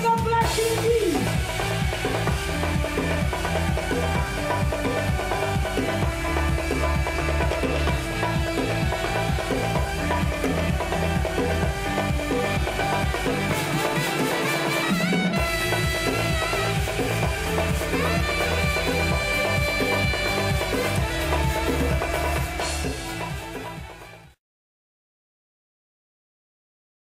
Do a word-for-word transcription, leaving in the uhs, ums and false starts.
Black T V.